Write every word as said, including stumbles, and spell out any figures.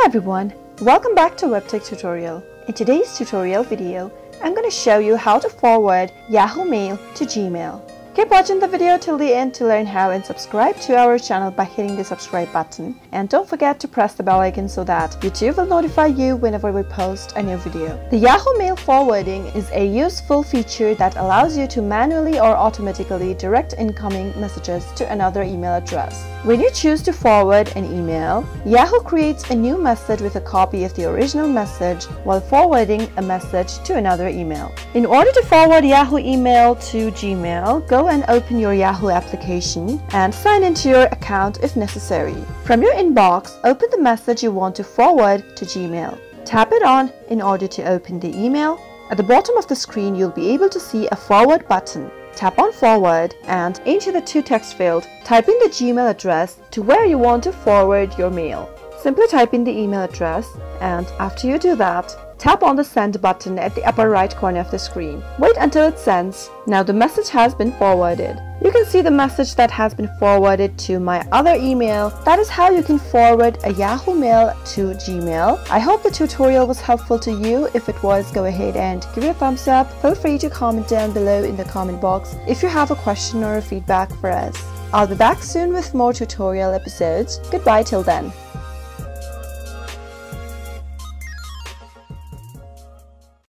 Hello everyone, welcome back to Webtech Tutorial. In today's tutorial video, I'm going to show you how to forward Yahoo Mail to Gmail. Keep watching the video till the end to learn how, and subscribe to our channel by hitting the subscribe button. And don't forget to press the bell icon so that YouTube will notify you whenever we post a new video. The Yahoo Mail forwarding is a useful feature that allows you to manually or automatically direct incoming messages to another email address. When you choose to forward an email, Yahoo creates a new message with a copy of the original message while forwarding a message to another email. In order to forward Yahoo email to Gmail, go and open your Yahoo application and sign into your account if necessary. From your inbox, open the message you want to forward to Gmail. Tap it on in order to open the email. At the bottom of the screen, you'll be able to see a forward button. Tap on forward and into the to text field, type in the Gmail address to where you want to forward your mail. Simply type in the email address, and after you do that, tap on the send button at the upper right corner of the screen. Wait until it sends. Now the message has been forwarded. You can see the message that has been forwarded to my other email. That is how you can forward a Yahoo Mail to Gmail. I hope the tutorial was helpful to you. If it was, go ahead and give it a thumbs up. Feel free to comment down below in the comment box if you have a question or a feedback for us. I'll be back soon with more tutorial episodes. Goodbye till then.